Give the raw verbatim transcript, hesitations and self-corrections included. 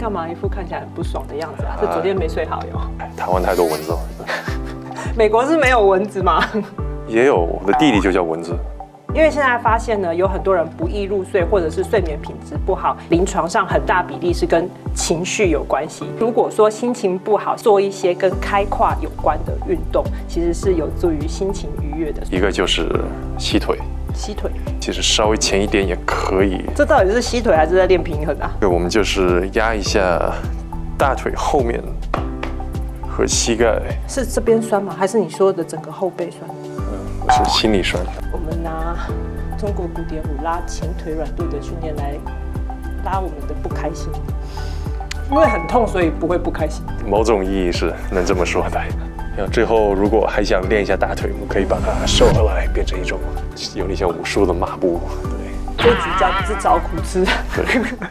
干嘛一副看起来很不爽的样子啊？是昨天没睡好哟。台湾太多蚊子了。美国是没有蚊子吗？也有，我的弟弟就叫蚊子。因为现在发现呢，有很多人不易入睡，或者是睡眠品质不好，临床上很大比例是跟情绪有关系。如果说心情不好，做一些跟开胯有关的运动，其实是有助于心情愉悦的。一个就是吸腿。 吸腿，其实稍微前一点也可以。这到底是吸腿还是在练平衡啊？对，我们就是压一下大腿后面和膝盖。是这边酸吗？还是你说的整个后背酸？嗯，我是心里酸。我们拿中国古典舞拉前腿软度的训练来拉我们的不开心，因为很痛，所以不会不开心。某种意义是能这么说的。 最后，如果还想练一下大腿，我们可以把它收回来，变成一种有点像武术的抹布。对，这只叫自找苦吃。对。